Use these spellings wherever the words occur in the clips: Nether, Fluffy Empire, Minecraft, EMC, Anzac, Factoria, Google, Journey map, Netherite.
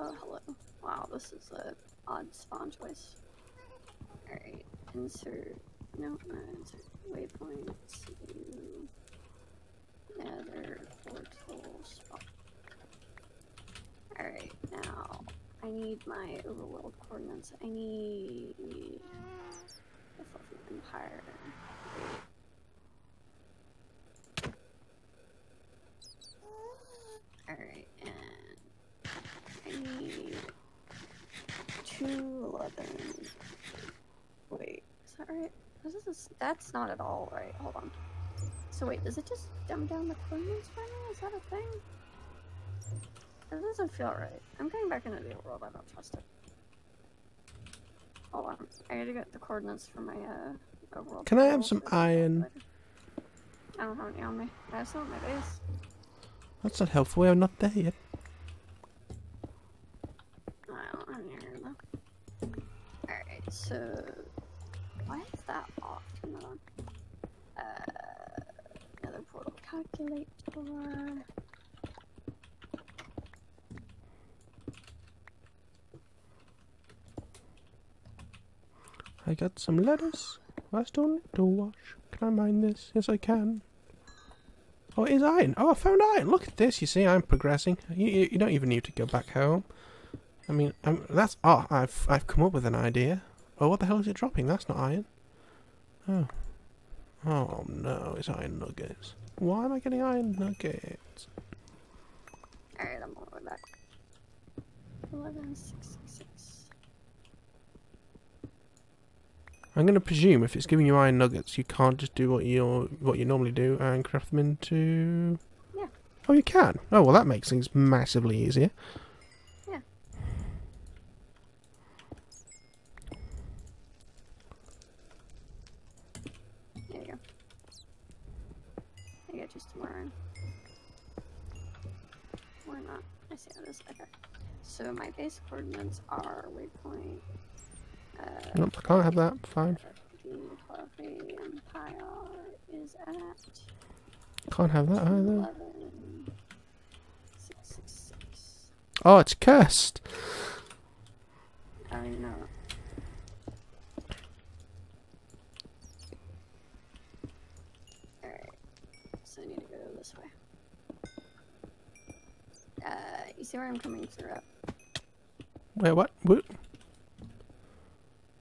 Oh, hello. Wow, this is an odd spawn choice. Alright, insert. No, not insert. Waypoint to Nether portal spot. Alright, now I need my overworld coordinates. I need the Fluffy Empire. Alright, and I need 211. Wait, is that right? This is, that's not at all right. Hold on. So wait, does it just dumb down the coordinates for me? Is that a thing? That doesn't feel right. I'm going back into the world. I don't trust it. Hold on. I gotta get the coordinates for my world. Can I have some iron? I don't have any on me. I have some on my base. That's not helpful. I'm not there yet. I don't have any iron though. Alright, so... Why is that off? Turn that on. Another portal calculator. I got some lettuce. I still need to wash. Can I mine this? Yes, I can. Oh, it is iron. Oh, I found iron. Look at this. You see, I'm progressing. You don't even need to go back home. I mean, that's... Oh, I've come up with an idea. Oh, what the hell is it dropping? That's not iron. Oh. Oh, no. It's iron nuggets. Why am I getting iron nuggets? Alright, I'm all the way back. 1166. I'm going to presume if it's giving you iron nuggets, you can't just do what you normally do and craft them into... Yeah. Oh, you can? Oh, well, that makes things massively easier. Yeah. There you go. I got just more iron. Or not. I see how this... Okay. So my base coordinates are waypoint... nope, I can't have that. Fine. The Fluffy Empire is at... Can't have that either. 666. Oh, it's cursed! I know. Alright. So I need to go this way. You see where I'm coming through up? Wait, what? What?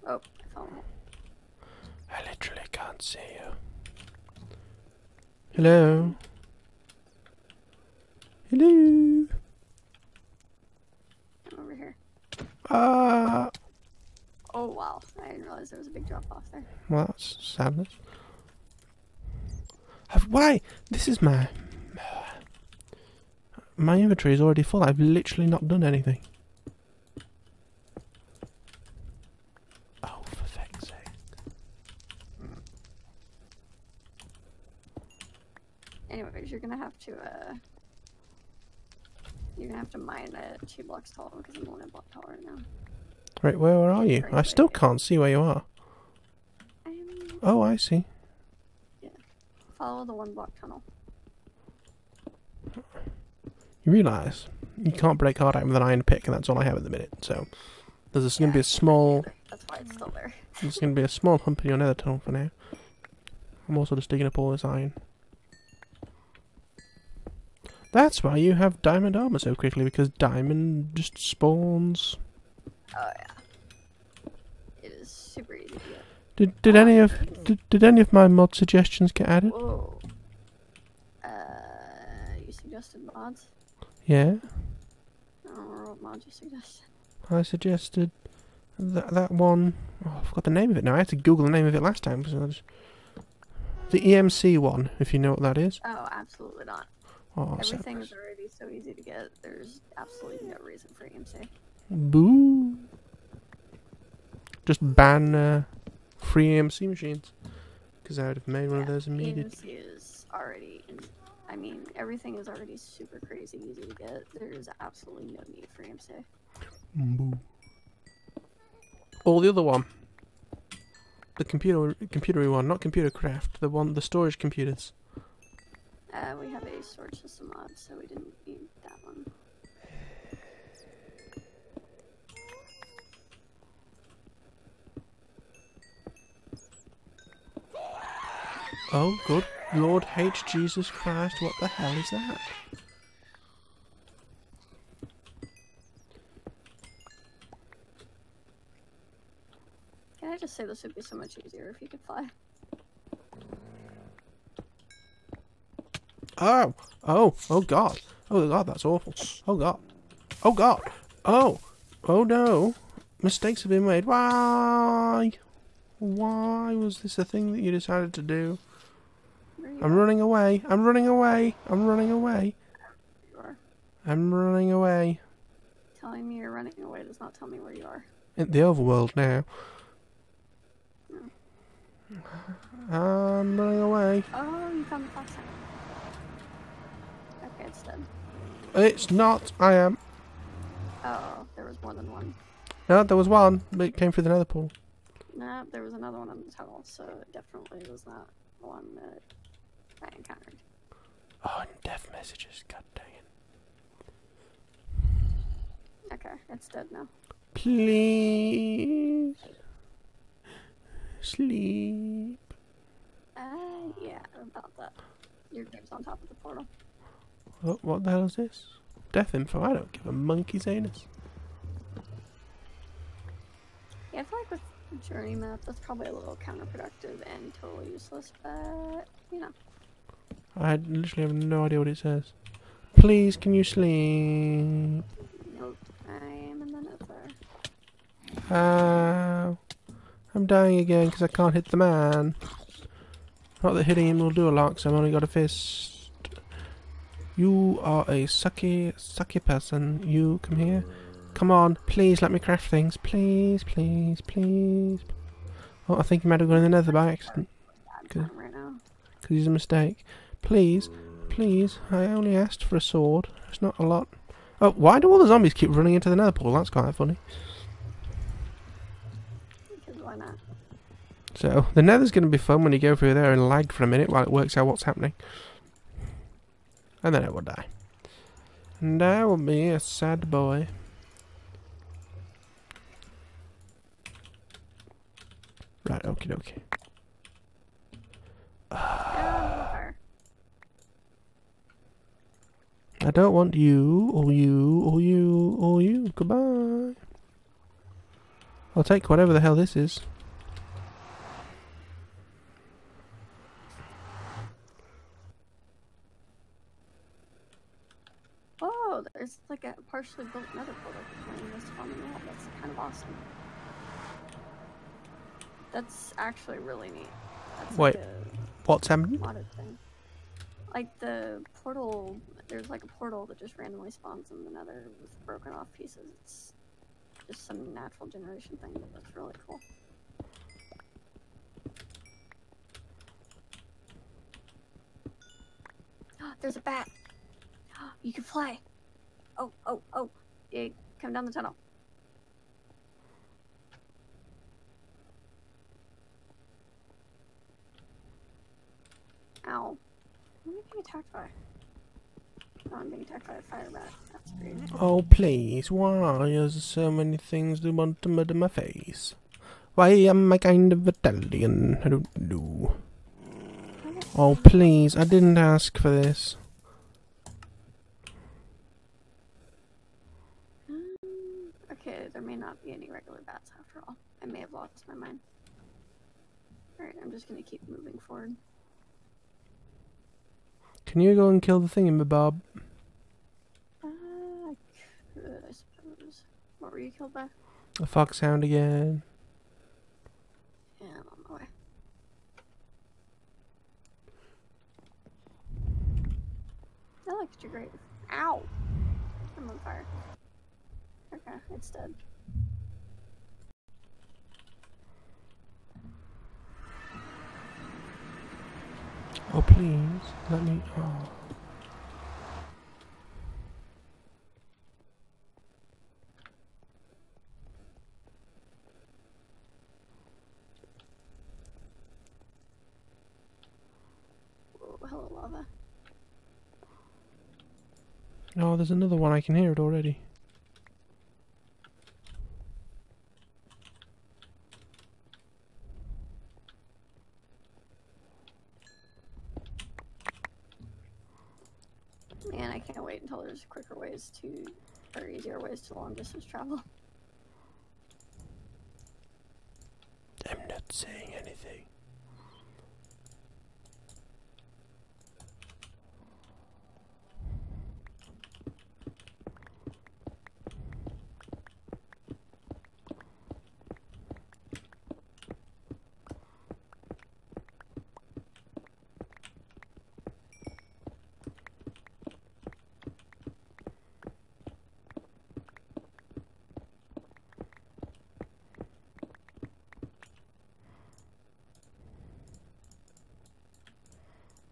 Oh, I found it. I literally can't see you. Hello? Hello? I'm over here. Oh, wow. I didn't realize there was a big drop off there. Well, that's sadness. Why? This is my... My inventory is already full. I've literally not done anything. You're gonna have to mine at 2 blocks tall because I'm only 1 block tall right now. Right, where are you? I still can't see where you are. Oh, I see. Yeah, follow the 1 block tunnel. You realise you can't break hard iron with an iron pick, and that's all I have at the minute. So there's gonna be a small. That's why it's still there. There's gonna be a small hump in your nether tunnel for now. I'm also just digging up all this iron. That's why you have diamond armor so quickly, because diamond just spawns. Oh yeah, it is super easy to get. Did any of my mod suggestions get added? Whoa. You suggested mods? Yeah. I don't remember what mods you suggested. I suggested that one. Oh, I forgot the name of it now. I had to Google the name of it last time. The EMC one, if you know what that is. Oh, absolutely not. Oh, everything is already so easy to get, there's absolutely no reason for EMC. Boo! Just ban free EMC machines. Because I would have made one of those immediately. EMC is already, I mean, everything is already super crazy easy to get. There's absolutely no need for EMC. Boo. Oh, the other one. The computery one, not computer craft. The one, the storage computers. We have a storage system mod, so we didn't need that one. Oh, good Lord H. Jesus Christ, what the hell is that? Can I just say this would be so much easier if you could fly? Oh! Oh! Oh God! Oh God, that's awful! Oh God! Oh God! Oh! Oh no! Mistakes have been made! Why? Why was this a thing that you decided to do? I'm running away! I'm running away! I'm running away! You are. I'm running away! Telling me you're running away does not tell me where you are. In the overworld now. No. I'm running away! Oh, you found the fox house. Okay, it's dead. It's not! I am! Oh, there was more than one. No, there was one, but it came through the nether pool. No, there was another one on the tunnel, so it definitely was not the one that I encountered. Oh, and death messages, god dang it. Okay, it's dead now. Please... sleep. Yeah, about that. Your game's on top of the portal. What the hell is this? Death info, I don't give a monkey's anus. Yeah, I feel like with the journey map, that's probably a little counterproductive and totally useless, but, you know. I literally have no idea what it says. Please, can you sleep? Nope, I am in the nether. I'm dying again because I can't hit the man. Not that hitting him will do a lot, because I've only got a fist. You are a sucky, sucky person. You come here. Come on, please let me craft things. Please, please, please. Oh, I think he might have gone in the nether by accident. Because he's a mistake. Please, please. I only asked for a sword. It's not a lot. Oh, why do all the zombies keep running into the nether pool? That's quite funny. Because why not? So, the nether's going to be fun when you go through there and lag for a minute while it works out what's happening. And then I will die. And I will be a sad boy. Right, okie dokie. I don't want you, or you, or you, or you. Goodbye. I'll take whatever the hell this is. There's like a partially built nether portal between this one and that. That's kind of awesome. That's actually really neat. That's wait, like what's happening? Thing. Like the portal, there's like a portal that just randomly spawns in the nether with broken off pieces. It's just some natural generation thing, but that's really cool. There's a bat! You can fly! Oh, oh, oh! Yeah, come down the tunnel. Ow. What am I being attacked by? Oh, I'm being attacked by a fire bat. That's great. Oh, please, why are so many things that want to murder my face? Why am I kind of Italian? I don't know. Oh, please, I didn't ask for this. There may not be any regular bats after all. I may have lost my mind. Alright, I'm just gonna keep moving forward. Can you go and kill the thingamabob? I could, I suppose. What were you killed by? A foxhound again. Yeah, I'm on my way. I liked your grave. Ow! I'm on fire. Okay, it's dead. Oh, please, let me... oh. Oh, hello, lava. Oh, there's another one. I can hear it already. until there's quicker ways to, or easier ways to long distance travel. I'm not saying anything.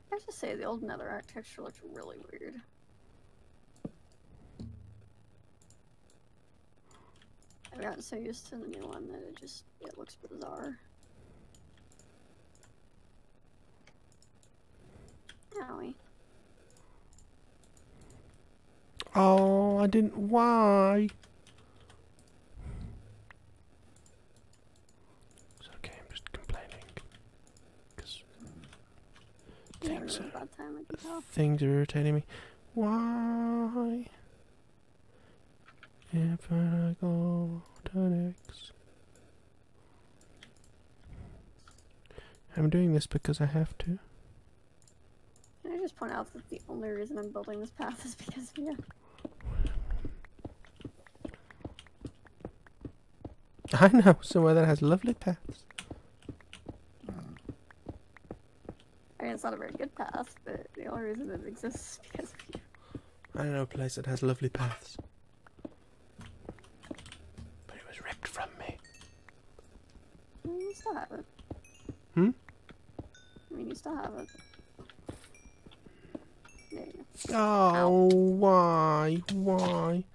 I have to say, the old netherite texture looks really weird. I've gotten so used to the new one that it just, it looks bizarre. Owie. Oh, I didn't, why? Things are irritating me. Why? If I go to next. I'm doing this because I have to. Can I just point out that the only reason I'm building this path is because of you? I know somewhere that has lovely paths. It's not a very good path, but the only reason it exists is because of you. I don't know a place that has lovely paths. But it was ripped from me. I mean, you still have it. Hmm? I mean, you still have it. There you go. Oh, ow. Why? Why?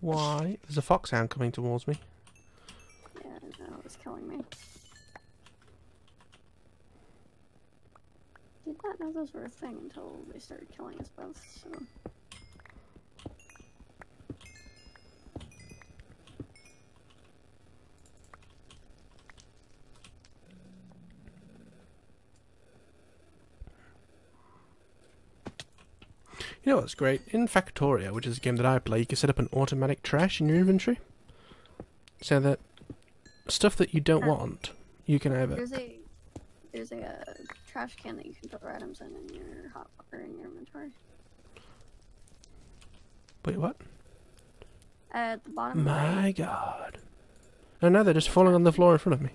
Why? There's a foxhound coming towards me. Yeah, I know, it was killing me. Did not know those were a thing until they started killing us both, so... You know what's great? In Factoria, which is a game that I play, you can set up an automatic trash in your inventory. So that stuff that you don't want, you can have it. There's a trash can that you can put items in your hot water in your inventory. Wait, what? At the bottom. My right. God! Oh no, they're just falling on the floor in front of me.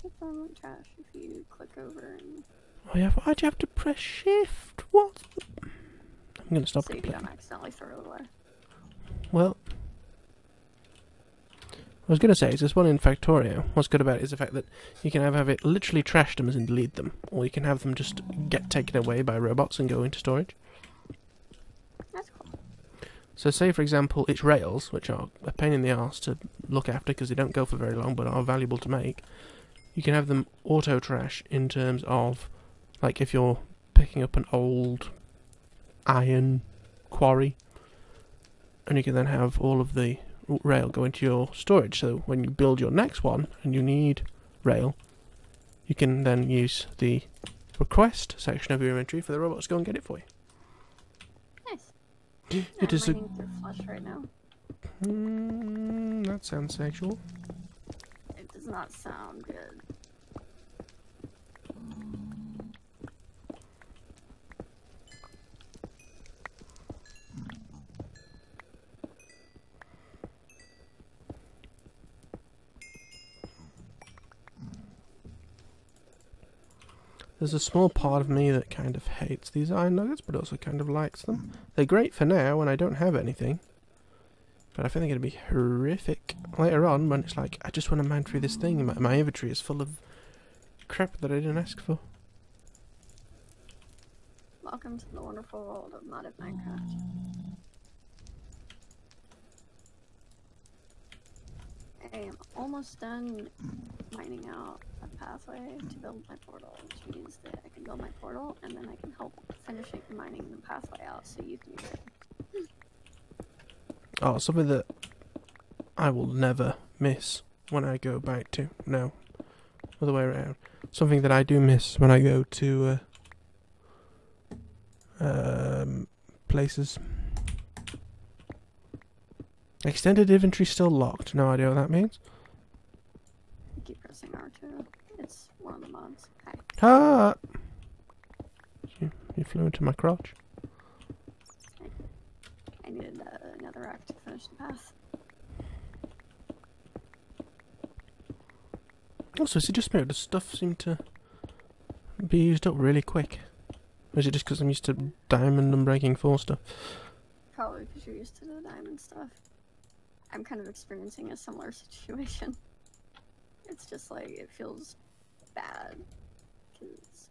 Shift on trash if you click over. And... oh yeah, why'd you have to press shift? What? I'm gonna stop. So you don't accidentally throw it away. Well. I was going to say, is this one in Factorio, what's good about it is the fact that you can have it literally trash them as in delete them, or you can have them just get taken away by robots and go into storage. That's cool. So say, for example, it's rails, which are a pain in the arse to look after because they don't go for very long but are valuable to make. You can have them auto-trash in terms of, like, if you're picking up an old iron quarry, and you can then have all of the rail go into your storage, so when you build your next one and you need rail, you can then use the request section of your inventory for the robots to go and get it for you. Nice. It is mining through flesh right now. That sounds sexual. It does not sound good. There's a small part of me that kind of hates these iron nuggets, but also kind of likes them. They're great for now when I don't have anything, but I think it'll be horrific later on when it's like, I just want to mine through this thing, and my inventory is full of crap that I didn't ask for. Welcome to the wonderful world of modded Minecraft. I am almost done mining out a pathway to build my portal, which means that I can build my portal and then I can help finishing mining the pathway out so you can use it. Oh, something that I will never miss when I go back to, no, other way around. Something that I do miss when I go to places. Extended inventory still locked. No idea what that means. I keep pressing R2. It's one of the mods. Hi. Ah! You flew into my crotch. I needed another rock to finish the path. Also, is it just me? Does stuff seem to be used up really quick? Or is it just because I'm used to diamond and breaking 4 stuff? Probably because you're used to the diamond stuff. I'm kind of experiencing a similar situation. It's just like, it feels bad. Cause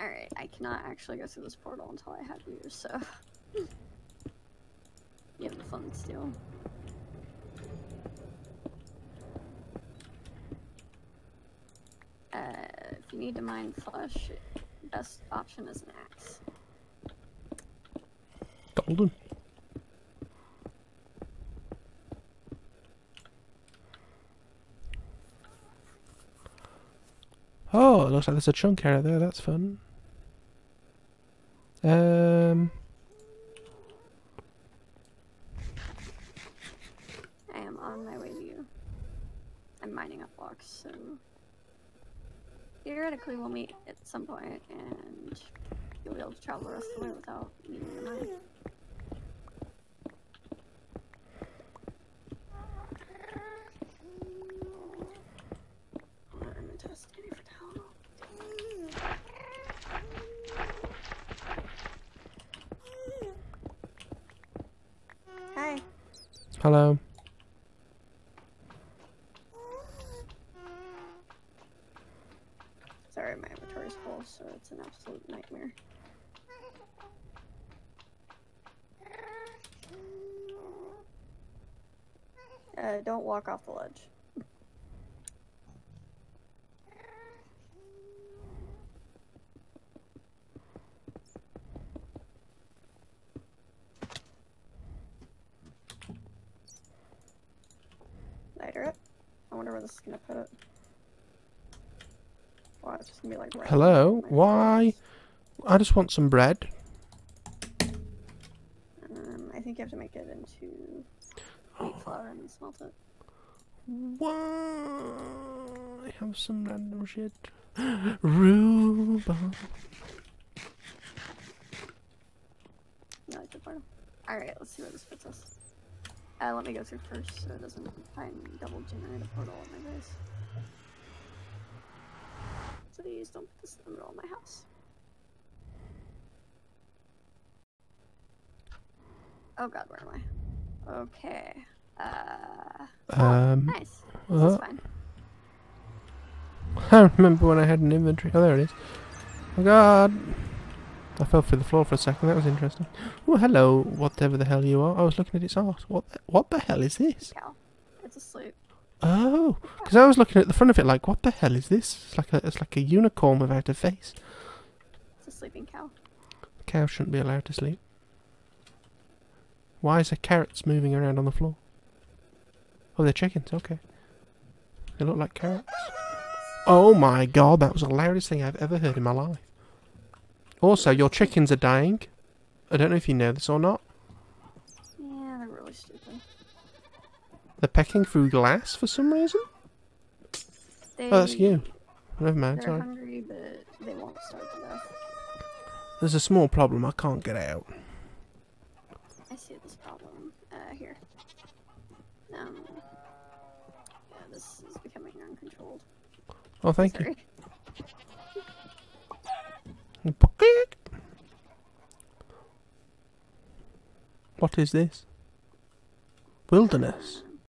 alright, I cannot actually go through this portal until I have you, so... you have the fun still. If you need to mine flesh, best option is an axe. Golden. Oh, it looks like there's a chunk area there, that's fun. I am on my way to you. I'm mining up blocks, so theoretically we'll meet at some point and you'll be able to travel the rest of the way without needing your mine. Hello. Sorry, my inventory's full, so it's an absolute nightmare. Don't walk off the ledge. Gonna put it. Wow, it's just gonna be like red. Hello? Why? I just want some bread. I think you have to make it into wheat flour and smelt it. Why? I have some random shit. Rhubarb. No, I did one. Alright, let's see where this puts us. Let me go through first so it doesn't find double generator portal in my base. Please don't put this in the middle of my house. Oh god, where am I? Okay. Oh, nice. This is fine. I remember when I had an inventory. Oh, there it is. Oh god. I fell through the floor for a second, that was interesting. Oh, hello, whatever the hell you are. I was looking at its arse. What the hell is this? Cow. It's asleep. Oh, because I was looking at the front of it like, what the hell is this? It's like a unicorn without a face. It's a sleeping cow. The cow shouldn't be allowed to sleep. Why is there carrots moving around on the floor? Oh, they're chickens, okay. They look like carrots. Oh my god, that was the loudest thing I've ever heard in my life. Also, your chickens are dying. I don't know if you know this or not. Yeah, they're really stupid. They're pecking through glass for some reason? Oh, that's you. Never mind, sorry. They're hungry, but they won't starve to death. There's a small problem. I can't get out. I see this problem. Here. Yeah, this is becoming uncontrolled. Oh, thank you. What is this? Wilderness.